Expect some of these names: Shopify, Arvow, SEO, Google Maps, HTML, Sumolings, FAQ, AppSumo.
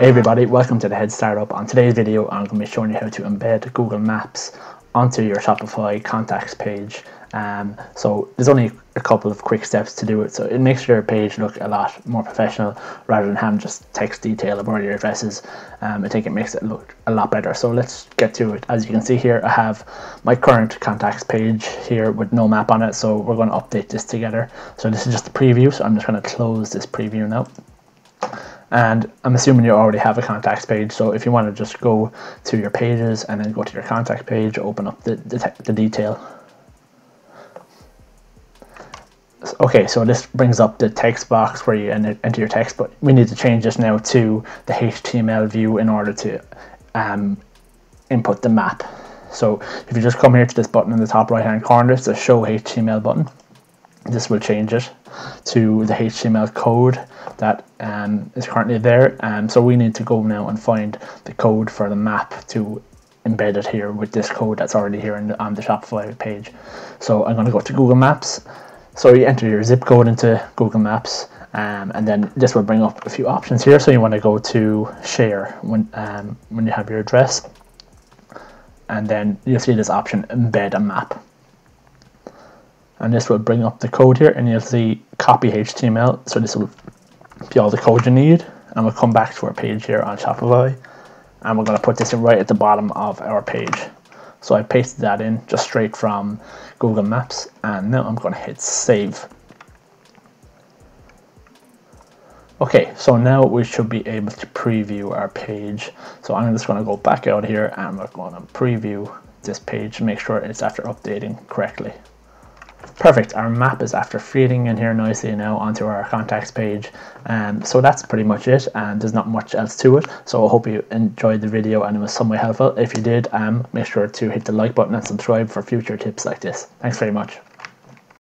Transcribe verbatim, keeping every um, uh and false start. Hey everybody, welcome to the Head Startup. On today's video, I'm going to be showing you how to embed Google Maps onto your Shopify contacts page. Um, so there's only a couple of quick steps to do it, so it makes your page look a lot more professional rather than having just text detail about your addresses. Um, I think it makes it look a lot better. So let's get to it. As you can see here, I have my current contacts page here with no map on it, so we're going to update this together. So this is just a preview, so I'm just going to close this preview now. And I'm assuming you already have a contacts page, so if you want to just go to your pages and then go to your contact page, open up the, the, the detail. Okay, so this brings up the text box where you enter your text, but we need to change this now to the H T M L view in order to um, input the map. So if you just come here to this button in the top right hand corner, it's a show H T M L button. This will change it to the H T M L code that um, is currently there, and um, so we need to go now and find the code for the map to embed it here with this code that's already here in the, on the Shopify page. So I'm going to go to Google Maps. So you enter your zip code into Google Maps, um, and then this will bring up a few options here. So you want to go to share when um, when you have your address, and then you'll see this option embed a map. And this will bring up the code here, and you'll see copy H T M L. So this will be all the code you need, and we'll come back to our page here on Shopify, and we're going to put this right at the bottom of our page. So I pasted that in just straight from Google Maps, and now I'm going to hit save. Okay, so now we should be able to preview our page. So I'm just going to go back out here, and we're going to preview this page, make sure it's after updating correctly. Perfect, our map is after feeding in here nicely now onto our contacts page. Um, so that's pretty much it, and there's not much else to it. So I hope you enjoyed the video and it was some way helpful. If you did, um, make sure to hit the like button and subscribe for future tips like this. Thanks very much.